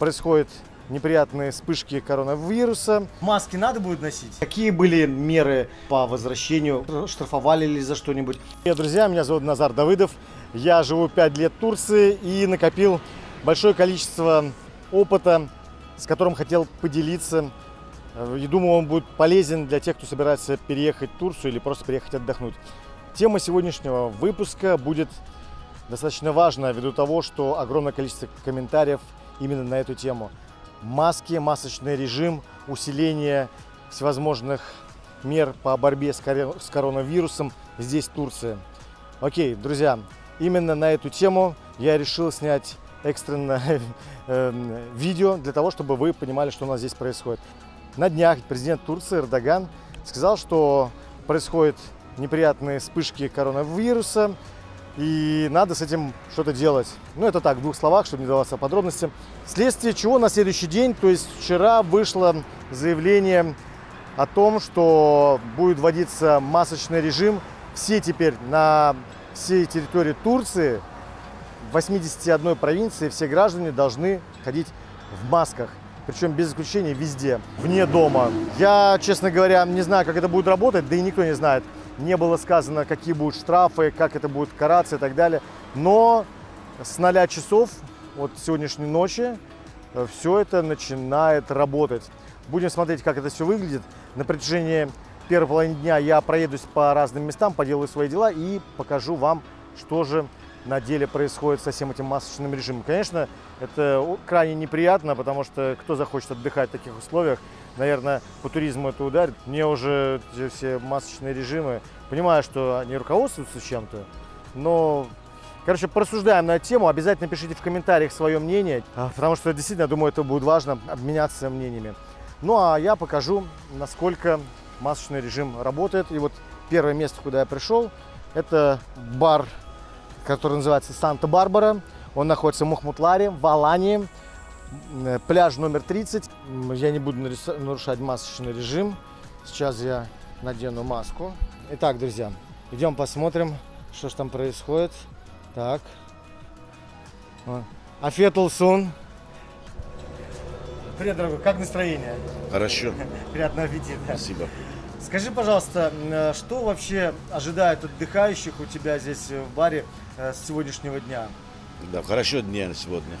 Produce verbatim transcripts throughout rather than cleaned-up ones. происходят неприятные вспышки коронавируса. Маски надо будет носить? Какие были меры по возвращению? Штрафовали ли за что-нибудь? Привет, друзья, меня зовут Назар Давыдов. Я живу пять лет в Турции и накопил большое количество опыта, с которым хотел поделиться. И думаю, он будет полезен для тех, кто собирается переехать в Турцию или просто приехать отдохнуть. Тема сегодняшнего выпуска будет достаточно важна ввиду того, что огромное количество комментариев именно на эту тему. Маски, масочный режим, усиление всевозможных мер по борьбе с коронавирусом здесь, в Турции. Окей, друзья, именно на эту тему я решил снять экстренное видео для того, чтобы вы понимали, что у нас здесь происходит. На днях президент Турции Эрдоган сказал, что происходят неприятные вспышки коронавируса и надо с этим что-то делать. Ну, это так, в двух словах, чтобы не даваться подробности. Вследствие чего на следующий день, то есть вчера, вышло заявление о том, что будет вводиться масочный режим. Все теперь на всей территории Турции, в восьмидесяти одной провинции, все граждане должны ходить в масках. Причем без исключения везде, вне дома. Я, честно говоря, не знаю, как это будет работать, да и никто не знает. Не было сказано, какие будут штрафы, как это будет караться и так далее. Но с ноля часов от сегодняшней ночи все это начинает работать. Будем смотреть, как это все выглядит. На протяжении первой половины дня я проедусь по разным местам, поделаю свои дела и покажу вам, что же на деле происходит со всем этим масочным режимом. Конечно, это крайне неприятно, потому что кто захочет отдыхать в таких условиях, наверное, по туризму это ударит. Мне уже все масочные режимы, понимаю, что они руководствуются чем-то, но, короче, порассуждаем на эту тему. Обязательно пишите в комментариях свое мнение, потому что, действительно, я думаю, это будет важно обменяться мнениями. Ну, а я покажу, насколько масочный режим работает. И вот первое место, куда я пришел, это бар, который называется Санта-Барбара. Он находится в Махмутларе, в Алании. Пляж номер тридцать. Я не буду нарушать масочный режим. Сейчас я надену маску. Итак, друзья, идем посмотрим, что же там происходит. Так. Афетл сун. Привет, дорогой. Как настроение? Хорошо. Приятного аппетита. Спасибо. Скажи, пожалуйста, что вообще ожидает отдыхающих у тебя здесь в баре с сегодняшнего дня? Да, хорошо дня сегодня.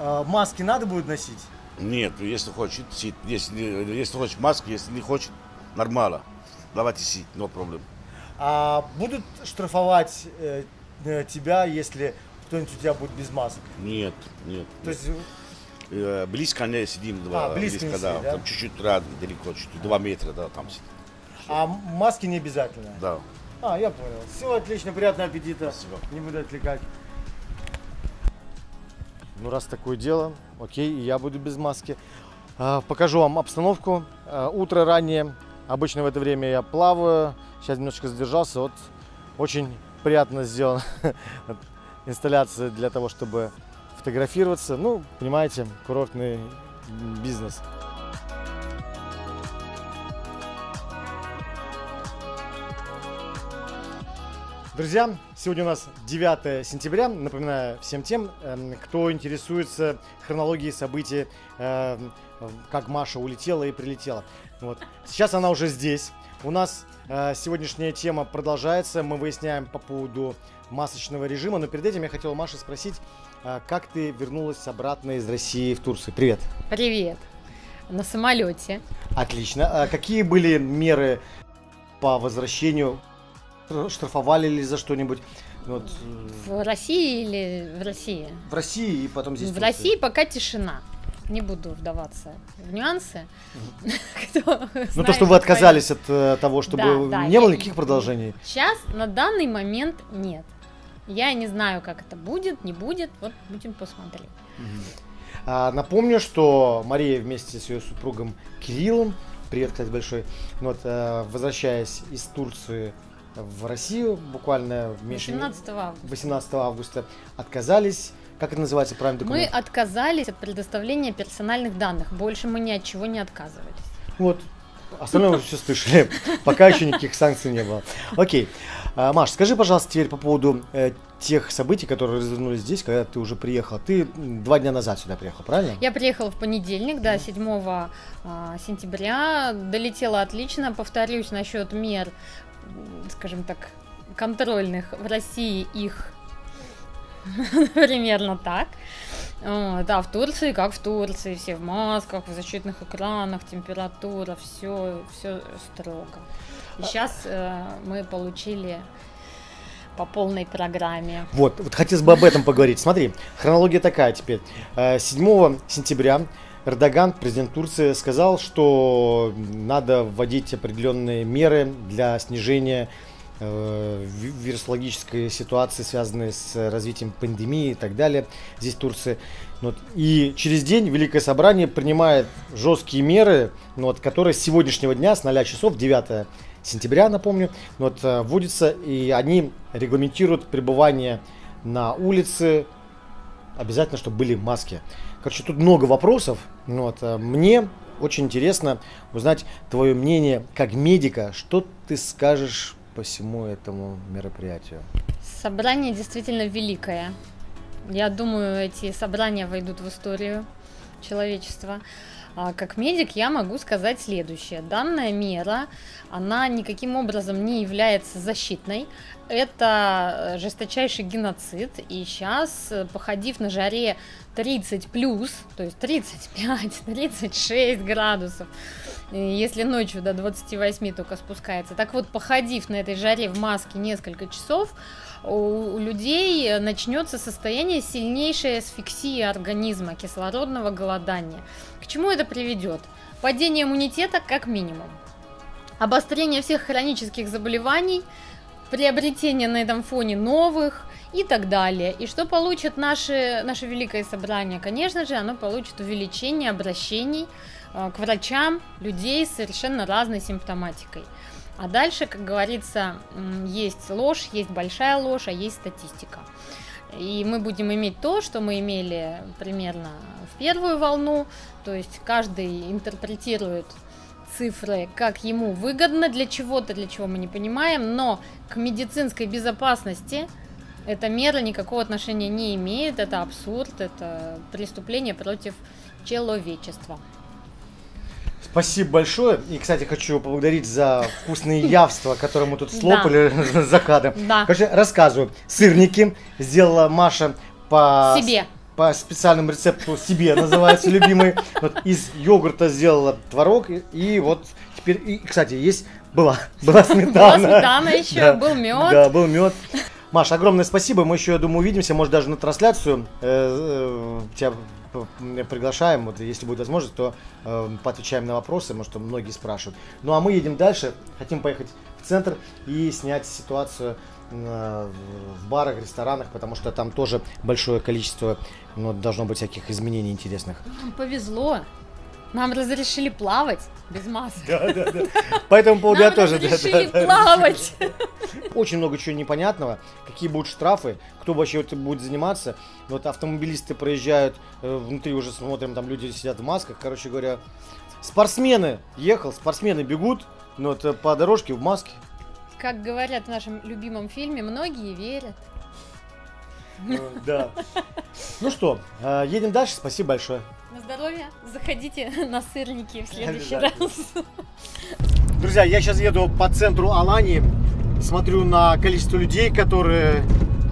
Маски надо будет носить? Нет, если хочет, сидит. Если, если хочет маски, если не хочет, нормально. Давайте сидеть, но проблем. А будут штрафовать э, тебя, если кто-нибудь у тебя будет без масок? Нет, нет. То нет. Есть... Близко не сидим, а, близко, близко не да, сидит, да? Там чуть-чуть рад, далеко, чуть-чуть, два метра, да, там сидим. А маски не обязательно? Да. А, я понял. Все, отлично, приятного аппетита. Спасибо. Не буду отвлекать. Ну, раз такое дело, окей, я буду без маски. А, покажу вам обстановку. А, утро раннее, обычно в это время я плаваю, сейчас немножко задержался, вот очень приятно сделана инсталляция для того, чтобы фотографироваться, ну, понимаете, курортный бизнес. Друзья, сегодня у нас девятое сентября. Напоминаю всем тем, кто интересуется хронологией событий, как Маша улетела и прилетела. Вот. Сейчас она уже здесь. У нас сегодняшняя тема продолжается. Мы выясняем по поводу масочного режима. Но перед этим я хотел Маше спросить, как ты вернулась обратно из России в Турцию? Привет. Привет. На самолете. Отлично. А какие были меры по возвращению? Штрафовали ли за что-нибудь? Вот. В России или в России? В России и потом здесь. В, в России пока тишина. Не буду вдаваться в нюансы. Ну, то, что вы отказались от того, чтобы не было никаких продолжений. Сейчас, на данный момент, нет. Я не знаю, как это будет, не будет, вот будем посмотреть. Напомню, что Мария вместе с ее супругом Кириллом, привет, кстати, большой, вот, возвращаясь из Турции в Россию, буквально восемнадцатого августа, отказались, как это называется правильный документ? Мы отказались от предоставления персональных данных, больше мы ни от чего не отказывались. Вот. Остальное вы все слышали. Пока еще никаких санкций не было. Окей. А, Маш, скажи, пожалуйста, теперь по поводу э, тех событий, которые развернулись здесь, когда ты уже приехала. Ты два дня назад сюда приехала, правильно? Я приехала в понедельник, да, седьмого сентября. Долетела отлично. Повторюсь насчет мер, скажем так, контрольных в России, их примерно так. Да, в Турции, как в Турции, все в масках, в защитных экранах, температура, все, все строго. И сейчас э, мы получили по полной программе. Вот, вот хотелось бы об этом поговорить. Смотри, хронология такая теперь. седьмого сентября Эрдоган, президент Турции, сказал, что надо вводить определенные меры для снижения вирусологической ситуации, связанные с развитием пандемии и так далее. Здесь Турция. Вот. И через день Великое собрание принимает жесткие меры, вот, которые с сегодняшнего дня, с ноля часов, девятого сентября, напомню, вот, вводятся, и они регламентируют пребывание на улице. Обязательно, чтобы были маски. Короче, тут много вопросов. Вот. Мне очень интересно узнать твое мнение как медика. Что ты скажешь по всему этому мероприятию? Собрание действительно великое. Я думаю, эти собрания войдут в историю человечества. Как медик я могу сказать следующее. Данная мера, она никаким образом не является защитной. Это жесточайший геноцид. И сейчас, походив на жаре тридцать плюс, то есть тридцать пять тридцать шесть градусов, если ночью до двадцати восьми только спускается. Так вот, походив на этой жаре в маске несколько часов, у людей начнется состояние сильнейшей асфиксии организма, кислородного голодания. К чему это приведет? Падение иммунитета как минимум, обострение всех хронических заболеваний, приобретение на этом фоне новых и так далее. И что получит наше, наше Великое собрание? Конечно же, оно получит увеличение обращений к врачам людей с совершенно разной симптоматикой. А дальше, как говорится, есть ложь, есть большая ложь, а есть статистика. И мы будем иметь то, что мы имели примерно в первую волну, то есть каждый интерпретирует цифры как ему выгодно, для чего-то, для чего мы не понимаем, но к медицинской безопасности эта мера никакого отношения не имеет, это абсурд, это преступление против человечества. Спасибо большое. И, кстати, хочу поблагодарить за вкусные явства, которые мы тут слопали за кадром. Короче, рассказываю. Сырники сделала Маша по... Себе. По специальному рецепту себе, называется, любимый. Вот, из йогурта сделала творог. И, и вот теперь... И, кстати, есть... Была, была сметана. Была сметана еще, да, был мед. Да, был мед. Маша, огромное спасибо. Мы еще, я думаю, увидимся. Может, даже на трансляцию э, э, тебя... приглашаем, вот, если будет возможность, то э, поотвечаем на вопросы, потому что многие спрашивают. Ну а мы едем дальше, хотим поехать в центр и снять ситуацию э, в барах, ресторанах, потому что там тоже большое количество, ну, должно быть всяких изменений интересных. Нам повезло, нам разрешили плавать без маски. Да, да, да. По этому поводу я тоже. Нам разрешили плавать. Очень много чего непонятного, какие будут штрафы, кто вообще этим будет заниматься. Вот автомобилисты проезжают, внутри уже смотрим, там люди сидят в масках, короче говоря. Спортсмены ехал, спортсмены бегут, но это по дорожке в маске. Как говорят в нашем любимом фильме, многие верят. Да. Ну что, едем дальше, спасибо большое. На здоровье, заходите на сырники в следующий раз. Друзья, я сейчас еду по центру Алании, смотрю на количество людей, которые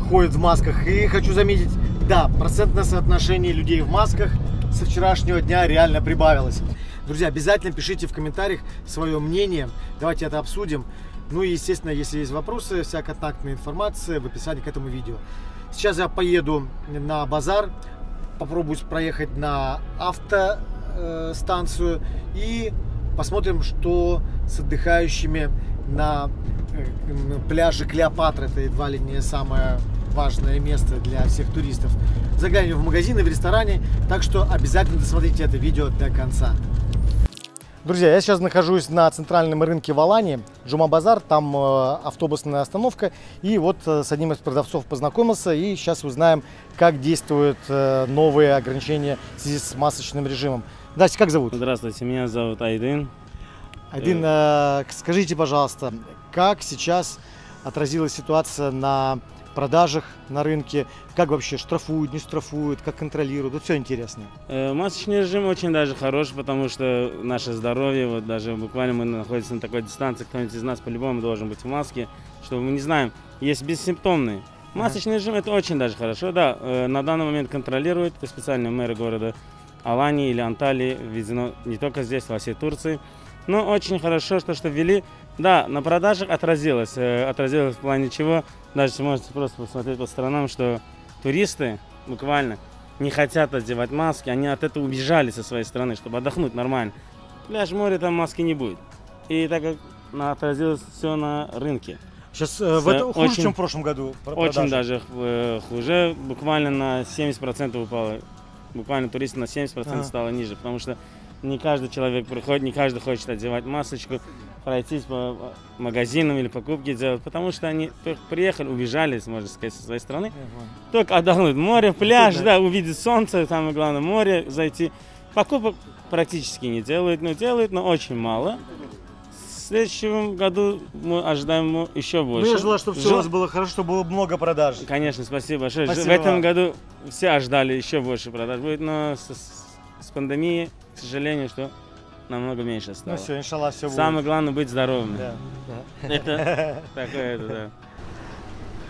ходят в масках, и хочу заметить, да, процентное соотношение людей в масках со вчерашнего дня реально прибавилось. Друзья, обязательно пишите в комментариях свое мнение, давайте это обсудим. Ну и, естественно, если есть вопросы, вся контактная информация в описании к этому видео. Сейчас я поеду на базар, попробую проехать на автостанцию и посмотрим, что с отдыхающими на пляже Клеопатры. Это едва ли не самое важное место для всех туристов. Заглянем в магазины, в рестораны, так что обязательно досмотрите это видео до конца. Друзья, я сейчас нахожусь на центральном рынке в Алании, Джума Базар, там автобусная остановка, и вот с одним из продавцов познакомился, и сейчас узнаем, как действуют новые ограничения в связи с масочным режимом. Здрасте, как зовут? Здравствуйте, меня зовут Айдин. Айдин, э... скажите, пожалуйста, как сейчас отразилась ситуация на продажах на рынке, как вообще штрафуют, не штрафуют, как контролируют, вот все интересно. Э, масочный режим очень даже хорош, потому что наше здоровье, вот даже буквально мы находимся на такой дистанции, кто-нибудь из нас по-любому должен быть в маске, что мы не знаем, есть бессимптомные. Масочный режим это очень даже хорошо, да, э, на данный момент контролирует, специально мэры города Алании или Анталии, введено не только здесь, во всей Турции. Но очень хорошо, что, что ввели. Да, на продажах отразилось. Э, отразилось в плане чего. Даже можете просто посмотреть по сторонам, что туристы буквально не хотят одевать маски. Они от этого убежали со своей страны, чтобы отдохнуть нормально. Пляж, море, там маски не будет. И так как отразилось все на рынке. Сейчас э, в это хуже, очень, чем в прошлом году? Очень даже э, хуже. Буквально на семьдесят процентов упало. Буквально туристов на семьдесят процентов ага. стало ниже, потому что не каждый человек приходит, не каждый хочет одевать масочку, пройтись по магазинам или покупки делать, потому что они только приехали, убежали, можно сказать, со своей страны, ага. только отдохнуть море, пляж, да, увидеть солнце, самое главное море, зайти. Покупок практически не делают, но делают, но очень мало. В следующем году мы ожидаем еще больше. Ну, я желаю, чтобы все Ж... у вас было хорошо, чтобы было много продаж. Конечно, спасибо большое. Спасибо. В этом году все ожидали еще больше продаж будет, но с, с пандемией, к сожалению, что намного меньше стало. Ну все, иншалла, все будет. Самое главное быть здоровым. Да. Это такое, это,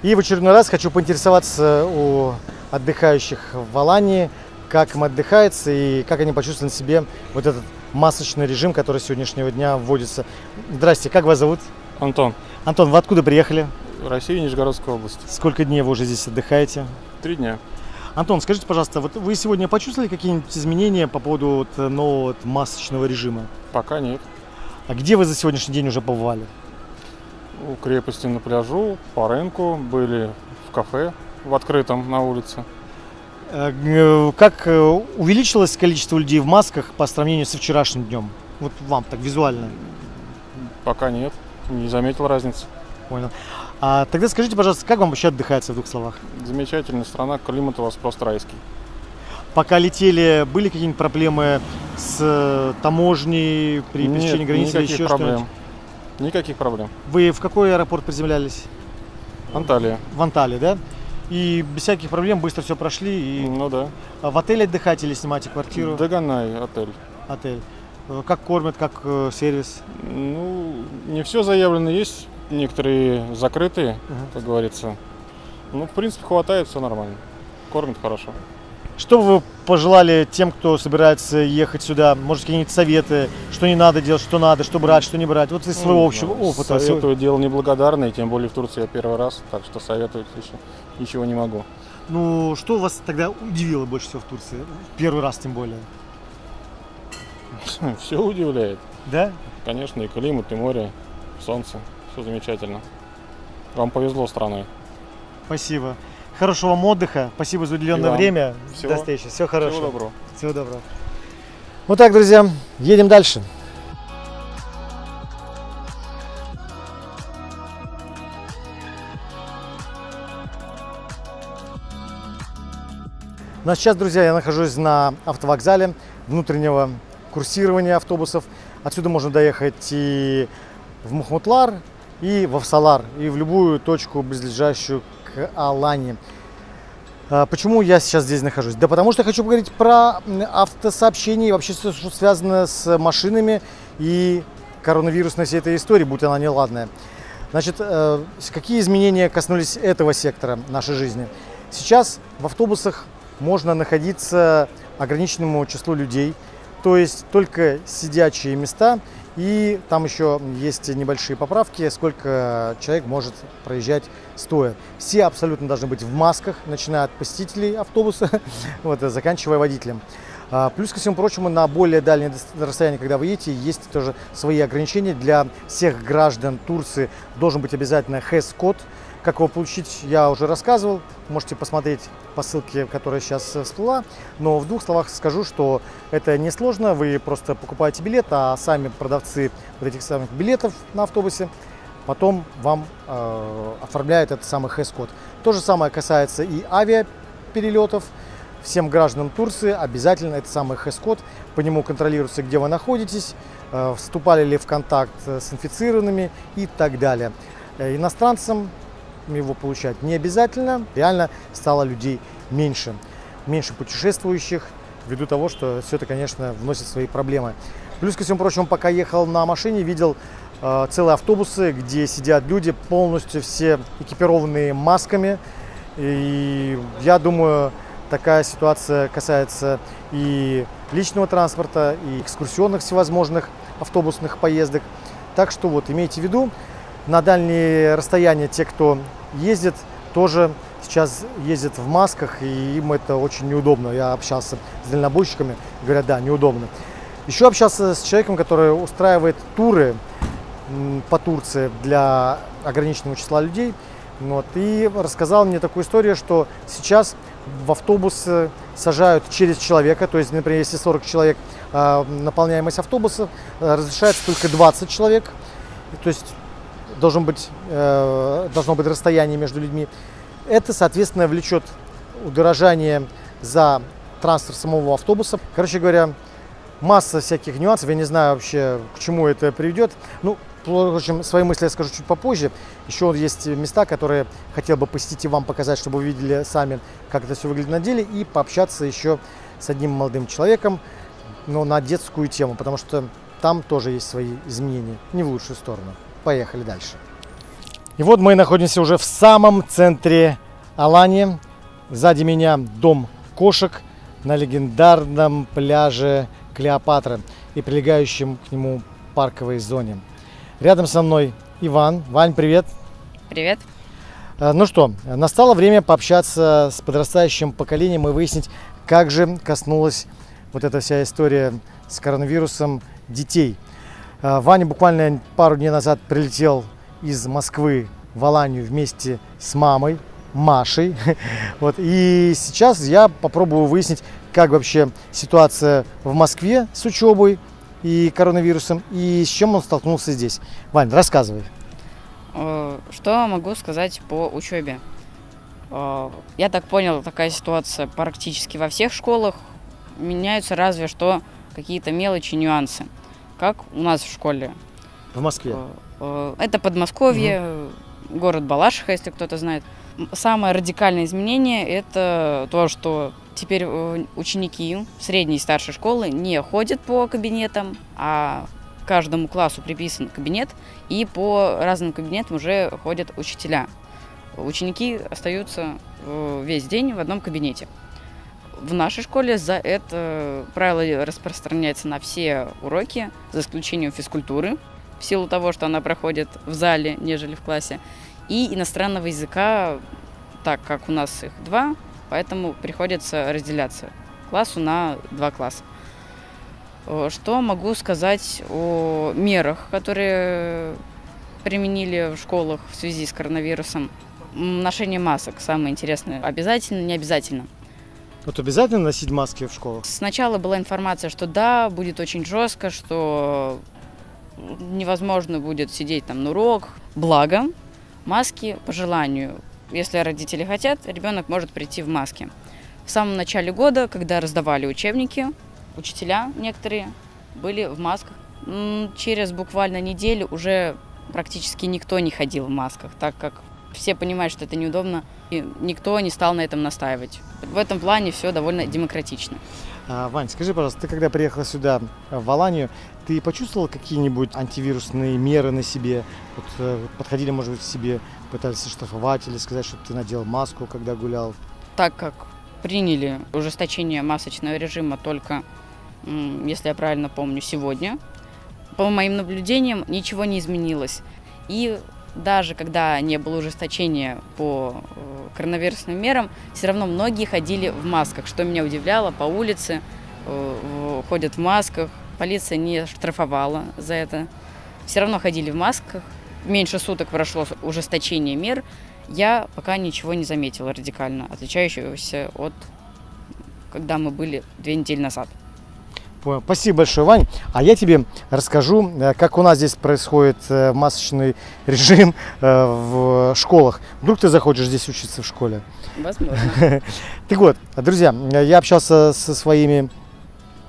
да. И в очередной раз хочу поинтересоваться у отдыхающих в Алании, как им отдыхается и как они почувствуют на себе вот этот масочный режим, который с сегодняшнего дня вводится. Здрасте, как вас зовут? Антон. Антон, вы откуда приехали? В Россию, Нижегородская область. Сколько дней вы уже здесь отдыхаете? Три дня. Антон, скажите, пожалуйста, вот вы сегодня почувствовали какие-нибудь изменения по поводу вот, нового вот, масочного режима? Пока нет. А где вы за сегодняшний день уже побывали? У крепости на пляжу, по рынку, были в кафе в открытом на улице. Как увеличилось количество людей в масках по сравнению со вчерашним днем? Вот вам так визуально. Пока нет, не заметил разницы. Понял. А тогда скажите, пожалуйста, как вам вообще отдыхается в двух словах? Замечательная страна, климат у вас просто райский. Пока летели, были какие-нибудь проблемы с таможней при пересечении границы или еще что-нибудь? Никаких проблем. Вы в какой аэропорт приземлялись? Анталия. В Анталии, да? И без всяких проблем быстро все прошли. И... Ну да. В отеле отдыхать или снимаете квартиру? Догонай, отель. Отель. Как кормят, как э, сервис? Ну, не все заявлено, есть некоторые закрытые, uh-huh. как говорится. Ну, в принципе, хватает, все нормально. Кормят хорошо. Что вы пожелали тем, кто собирается ехать сюда? Может, какие-нибудь советы, что не надо делать, что надо, что брать, что не брать? Вот из своего ну, общего опыта. Советую, дело неблагодарное, тем более в Турции я первый раз, так что советовать еще ничего не могу. Ну, что вас тогда удивило больше всего в Турции? Первый раз тем более. Все удивляет. Да? Конечно, и климат, и море, солнце. Все замечательно. Вам повезло страной. Спасибо. Хорошего вам отдыха, спасибо за уделенное время, всего, до встречи, всего хорошего. Всего доброго. Всего доброго. Вот так, друзья, едем дальше. Ну а сейчас, друзья, я нахожусь на автовокзале внутреннего курсирования автобусов. Отсюда можно доехать и в Махмутлар, и в Афсалар, и в любую точку, близлежащую к Алании. Почему я сейчас здесь нахожусь? Да потому что я хочу поговорить про автосообщение и вообще все, что связано с машинами и коронавирусной всей этой истории, будь она неладная. Значит, какие изменения коснулись этого сектора нашей жизни? Сейчас в автобусах можно находиться ограниченному числу людей, то есть только сидячие места. И там еще есть небольшие поправки, сколько человек может проезжать стоя. Все абсолютно должны быть в масках, начиная от посетителей автобуса, вот, заканчивая водителем. А, плюс ко всему прочему, на более дальнее расстояние, когда вы едете, есть тоже свои ограничения. Для всех граждан Турции должен быть обязательно хес код. Как его получить, я уже рассказывал. Можете посмотреть по ссылке, которая сейчас всплыла. Но в двух словах скажу, что это несложно. Вы просто покупаете билет, а сами продавцы вот этих самых билетов на автобусе потом вам э, оформляют этот самый хес-код. То же самое касается и авиаперелетов. Всем гражданам Турции обязательно этот самый хес-код. По нему контролируется, где вы находитесь, э, вступали ли в контакт с инфицированными и так далее. Иностранцам его получать не обязательно. Реально стало людей меньше, меньше путешествующих, ввиду того, что все это, конечно, вносит свои проблемы. Плюс ко всему прочему, пока ехал на машине, видел э, целые автобусы, где сидят люди полностью все экипированные масками. И я думаю, такая ситуация касается и личного транспорта, и экскурсионных всевозможных автобусных поездок. Так что вот, имейте в виду, на дальние расстояния те, кто ездит, тоже сейчас ездят в масках, и им это очень неудобно. Я общался с дальнобойщиками, говорят, да, неудобно. Еще общался с человеком, который устраивает туры по Турции для ограниченного числа людей. Вот, и рассказал мне такую историю, что сейчас в автобус сажают через человека, то есть, например, если сорок человек наполняемость автобуса, разрешается только двадцать человек, то есть должен быть, должно быть расстояние между людьми. Это, соответственно, влечет удорожание за трансфер самого автобуса. Короче говоря, масса всяких нюансов, я не знаю вообще, к чему это приведет. Ну, впрочем, свои мысли я скажу чуть попозже. Еще есть места, которые хотел бы посетить и вам показать, чтобы вы видели сами, как это все выглядит на деле, и пообщаться еще с одним молодым человеком, но на детскую тему, потому что там тоже есть свои изменения, не в лучшую сторону. Поехали дальше. И вот мы находимся уже в самом центре Алании. Сзади меня дом кошек на легендарном пляже Клеопатра и прилегающем к нему парковой зоне. Рядом со мной Иван. Вань, привет. Привет. Ну что, настало время пообщаться с подрастающим поколением и выяснить, как же коснулась вот эта вся история с коронавирусом детей. Ваня буквально пару дней назад прилетел из Москвы в Аланию вместе с мамой Машей. Вот. И сейчас я попробую выяснить, как вообще ситуация в Москве с учебой и коронавирусом, и с чем он столкнулся здесь. Вань, рассказывай. Что могу сказать по учебе? Я так понял, такая ситуация практически во всех школах. Меняются разве что какие-то мелочи, нюансы, как у нас в школе. В Москве? Это Подмосковье, угу. Город Балашиха, если кто-то знает. Самое радикальное изменение – это то, что теперь ученики средней и старшей школы не ходят по кабинетам, а каждому классу приписан кабинет, и по разным кабинетам уже ходят учителя. Ученики остаются весь день в одном кабинете. В нашей школе за это правило распространяется на все уроки, за исключением физкультуры, в силу того, что она проходит в зале, нежели в классе, и иностранного языка, так как у нас их два, поэтому приходится разделяться классу на два класса. Что могу сказать о мерах, которые применили в школах в связи с коронавирусом? Ношение масок самое интересное. Обязательно, не обязательно. Вот обязательно носить маски в школах? Сначала была информация, что да, будет очень жестко, что невозможно будет сидеть там на уроках. Благо, маски по желанию. Если родители хотят, ребенок может прийти в маске. В самом начале года, когда раздавали учебники, учителя некоторые были в масках. Через буквально неделю уже практически никто не ходил в масках, так как все понимают, что это неудобно, и никто не стал на этом настаивать. В этом плане все довольно демократично. Вань, скажи, пожалуйста, ты когда приехала сюда, в Аланию, ты почувствовала какие-нибудь антивирусные меры на себе? Вот, подходили, может быть, к себе, пытались штрафовать или сказать, что ты надел маску, когда гулял? Так как приняли ужесточение масочного режима только, если я правильно помню, сегодня, по моим наблюдениям ничего не изменилось. И даже когда не было ужесточения по коронавирусным мерам, все равно многие ходили в масках, что меня удивляло. По улице ходят в масках, полиция не штрафовала за это. Все равно ходили в масках. Меньше суток прошло ужесточение мер. Я пока ничего не заметила радикально, отличающегося от когда мы были две недели назад. Спасибо большое, Вань. А я тебе расскажу, как у нас здесь происходит масочный режим в школах. Вдруг ты захочешь здесь учиться в школе? Возможно. Так вот, друзья, я общался со своими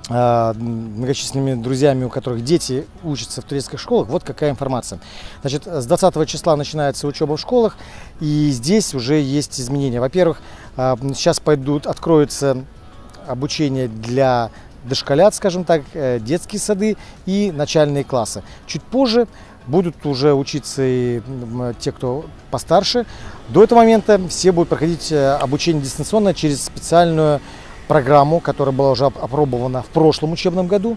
многочисленными друзьями, у которых дети учатся в турецких школах. Вот какая информация. Значит, с двадцатого числа начинается учеба в школах, и здесь уже есть изменения. Во-первых, сейчас пойдут, откроется обучение для дошколят, скажем так, детские сады и начальные классы. Чуть позже будут уже учиться и те, кто постарше. До этого момента все будут проходить обучение дистанционно через специальную программу, которая была уже опробована в прошлом учебном году.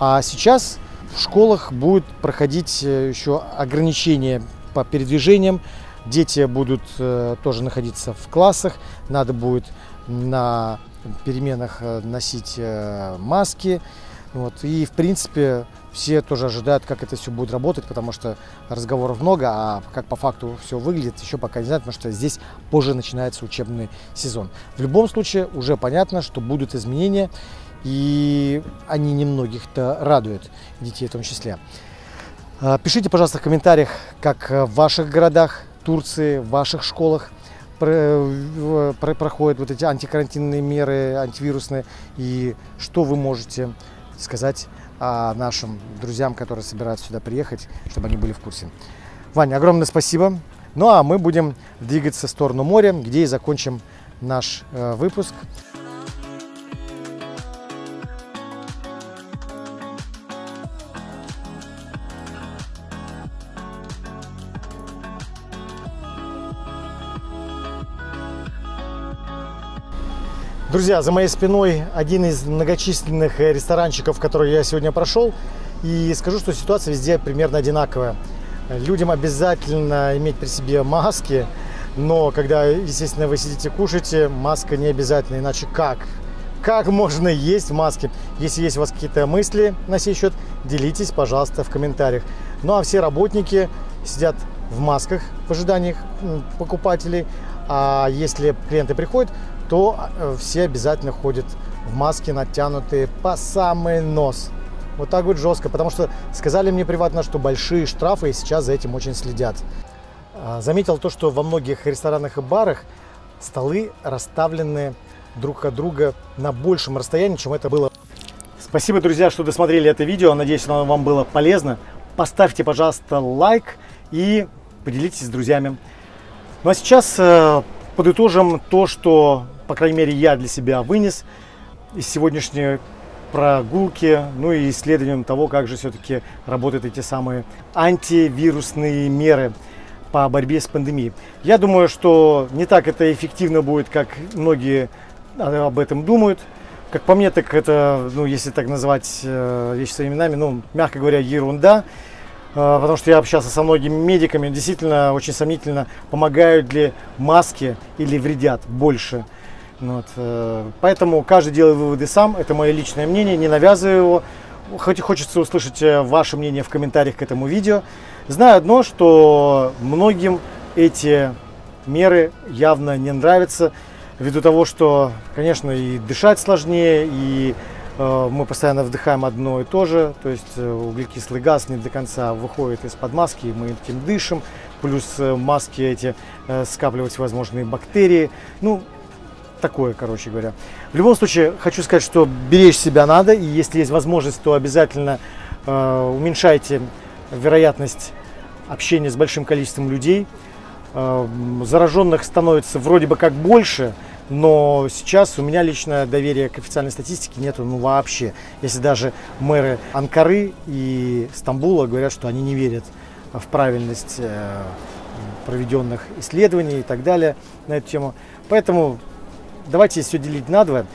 А сейчас в школах будет проходить еще ограничения по передвижениям. Дети будут тоже находиться в классах. Надо будет на переменах носить маски. Вот. И, в принципе, все тоже ожидают, как это все будет работать, потому что разговоров много, а как по факту все выглядит, еще пока не знают, потому что здесь позже начинается учебный сезон. В любом случае, уже понятно, что будут изменения, и они немногих-то радуют, детей в том числе. Пишите, пожалуйста, в комментариях, как в ваших городах Турции, в ваших школах проходят вот эти антикарантинные меры, антивирусные, и что вы можете сказать нашим друзьям, которые собираются сюда приехать, чтобы они были в курсе. Ваня, огромное спасибо. Ну а мы будем двигаться в сторону моря, где и закончим наш выпуск. Друзья, за моей спиной один из многочисленных ресторанчиков, который я сегодня прошел. И скажу, что ситуация везде примерно одинаковая. Людям обязательно иметь при себе маски, но когда, естественно, вы сидите кушаете, маска не обязательно. Иначе как? Как можно есть в маске? Если есть у вас какие-то мысли на сей счет, делитесь, пожалуйста, в комментариях. Ну а все работники сидят в масках в ожидании покупателей. А если клиенты приходят, то все обязательно ходят в маске, натянутые по самый нос. Вот так вот жестко, потому что сказали мне приватно, что большие штрафы, и сейчас за этим очень следят. Заметил то, что во многих ресторанах и барах столы расставлены друг от друга на большем расстоянии, чем это было. Спасибо, друзья, что досмотрели это видео. Надеюсь, оно вам было полезно. Поставьте, пожалуйста, лайк и поделитесь с друзьями. Ну а сейчас подытожим то, что, по крайней мере, я для себя вынес из сегодняшней прогулки, ну и исследованием того, как же все-таки работают эти самые антивирусные меры по борьбе с пандемией. Я думаю, что не так это эффективно будет, как многие об этом думают. Как по мне, так это, ну, если так называть э, вещи своими именами, ну, мягко говоря, ерунда. Потому что я общался со многими медиками, действительно очень сомнительно, помогают ли маски или вредят больше. Вот. Поэтому каждый делает выводы сам, это мое личное мнение, не навязываю его. Хоть хочется услышать ваше мнение в комментариях к этому видео. Знаю одно, что многим эти меры явно не нравятся, ввиду того, что, конечно, и дышать сложнее, и мы постоянно вдыхаем одно и то же, то есть углекислый газ не до конца выходит из-под маски, и мы этим дышим, плюс маски эти скапливают всевозможные бактерии, ну, такое, короче говоря. В любом случае, хочу сказать, что беречь себя надо, и если есть возможность, то обязательно э, уменьшайте вероятность общения с большим количеством людей. Э, зараженных становится вроде бы как больше, но сейчас у меня лично доверия к официальной статистике нету, ну, вообще. Если даже мэры Анкары и Стамбула говорят, что они не верят в правильность проведенных исследований и так далее на эту тему. Поэтому давайте все делить на два.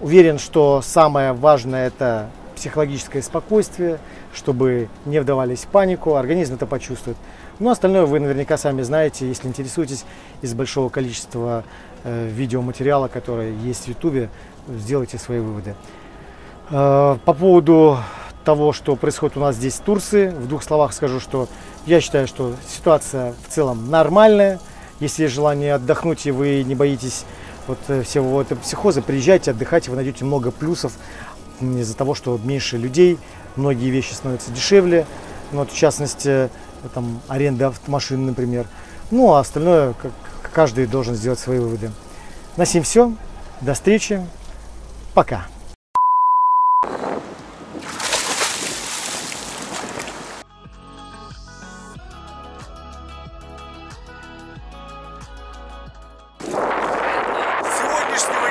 Уверен, что самое важное – это психологическое спокойствие, чтобы не вдавались в панику, организм это почувствует. Но остальное вы наверняка сами знаете, если интересуетесь, из большого количества э, видеоматериала, который есть в Ютубе, сделайте свои выводы. Э, по поводу того, что происходит у нас здесь в Турции, в двух словах скажу, что я считаю, что ситуация в целом нормальная. Если есть желание отдохнуть и вы не боитесь вот всего этого психоза, приезжайте, отдыхайте, вы найдете много плюсов из-за того, что меньше людей, многие вещи становятся дешевле. Вот, в частности, там, аренда машин, например. Ну, а остальное как, каждый должен сделать свои выводы. На сим все. До встречи. Пока.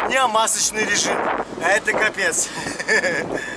дня масочный режим. Это капец.